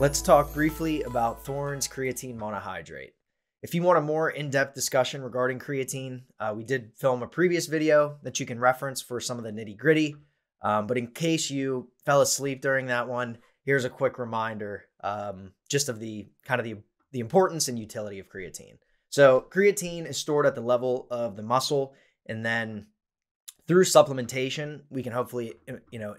Let's talk briefly about Thorne's creatine monohydrate. If you want a more in-depth discussion regarding creatine, we did film a previous video that you can reference for some of the nitty-gritty. But in case you fell asleep during that one, here's a quick reminder just of the importance and utility of creatine. So creatine is stored at the level of the muscle, and then through supplementation, we can hopefully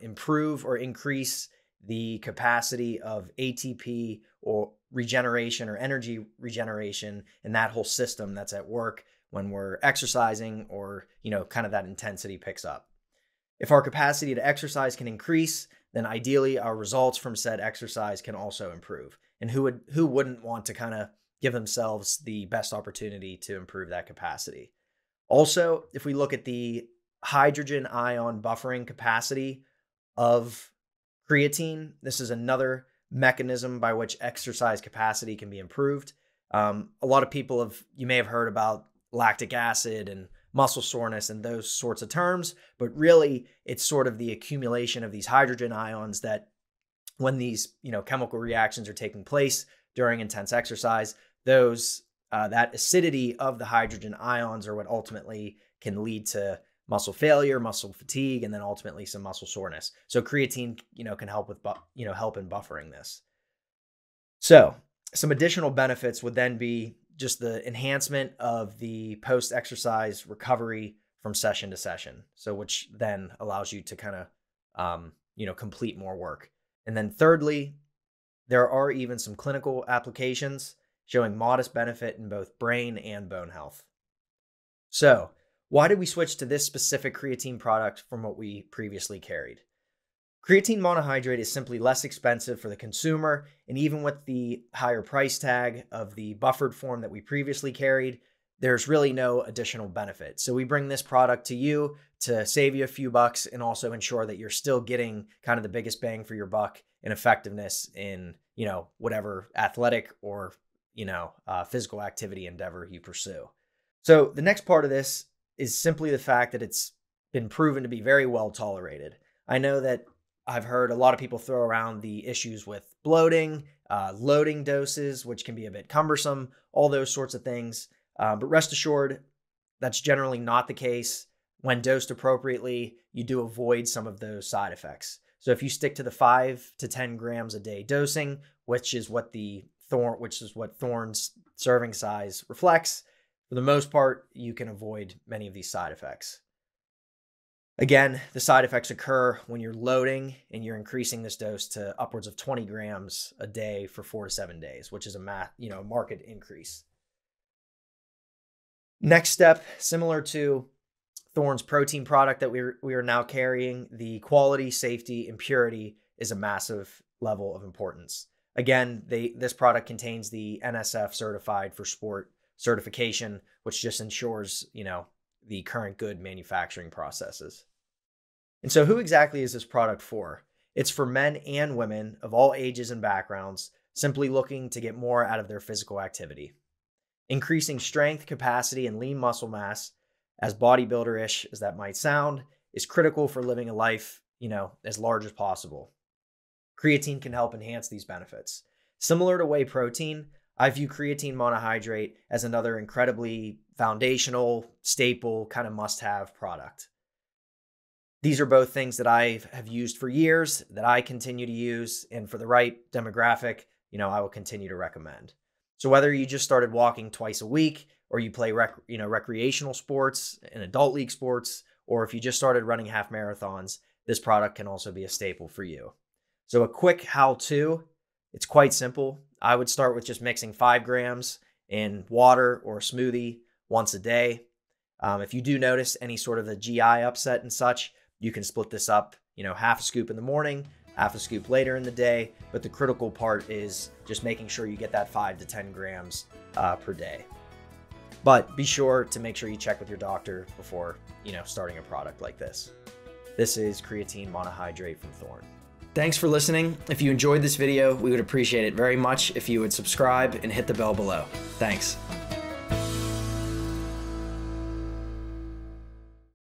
improve or increase the capacity of ATP or regeneration or energy regeneration in that whole system that's at work when we're exercising, or kind of that intensity picks up. If our capacity to exercise can increase, then ideally our results from said exercise can also improve. And who wouldn't want to kind of give themselves the best opportunity to improve that capacity? Also, if we look at the hydrogen ion buffering capacity of creatine, this is another mechanism by which exercise capacity can be improved. A lot of people you may have heard about lactic acid and muscle soreness and those sorts of terms, but really it's sort of the accumulation of these hydrogen ions that when these chemical reactions are taking place during intense exercise, those that acidity of the hydrogen ions are what ultimately can lead to muscle failure, muscle fatigue, and then ultimately some muscle soreness. So creatine, can help with, help in buffering this. So some additional benefits would then be just the enhancement of the post-exercise recovery from session to session. So which then allows you to kind of, complete more work. And then thirdly, there are even some clinical applications showing modest benefit in both brain and bone health. So why did we switch to this specific creatine product from what we previously carried? Creatine monohydrate is simply less expensive for the consumer, and even with the higher price tag of the buffered form that we previously carried, there's really no additional benefit. So we bring this product to you to save you a few bucks and also ensure that you're still getting kind of the biggest bang for your buck in effectiveness in, whatever athletic or, physical activity endeavor you pursue. So the next part of this is simply the fact that it's been proven to be very well tolerated. I know that I've heard a lot of people throw around the issues with bloating, loading doses, which can be a bit cumbersome, all those sorts of things. But rest assured, that's generally not the case. When dosed appropriately, you do avoid some of those side effects. So if you stick to the 5 to 10 grams a day dosing, which is what Thorne's serving size reflects, for the most part, you can avoid many of these side effects. Again, the side effects occur when you're loading and you're increasing this dose to upwards of 20 grams a day for 4 to 7 days, which is a marked increase. Next step, similar to Thorne's protein product that we are now carrying, the quality, safety, and purity is a massive level of importance. Again, this product contains the NSF certified for sport certification, which just ensures, the current good manufacturing processes. And so who exactly is this product for? It's for men and women of all ages and backgrounds, simply looking to get more out of their physical activity. Increasing strength, capacity, and lean muscle mass, as bodybuilder-ish as that might sound, is critical for living a life, as large as possible. Creatine can help enhance these benefits. Similar to whey protein, I view creatine monohydrate as another incredibly foundational, staple, kind of must-have product. These are both things that I have used for years, that I continue to use, and for the right demographic, I will continue to recommend. So whether you just started walking twice a week, or you play recreational sports and adult league sports, or if you just started running half marathons, this product can also be a staple for you. So a quick how-to, it's quite simple. I would start with just mixing 5 grams in water or a smoothie once a day. If you do notice any sort of the GI upset and such, you can split this up, half a scoop in the morning, half a scoop later in the day. But the critical part is just making sure you get that 5 to 10 grams per day. But be sure to make sure you check with your doctor before, starting a product like this. This is creatine monohydrate from Thorne. Thanks for listening. If you enjoyed this video, we would appreciate it very much if you would subscribe and hit the bell below. Thanks.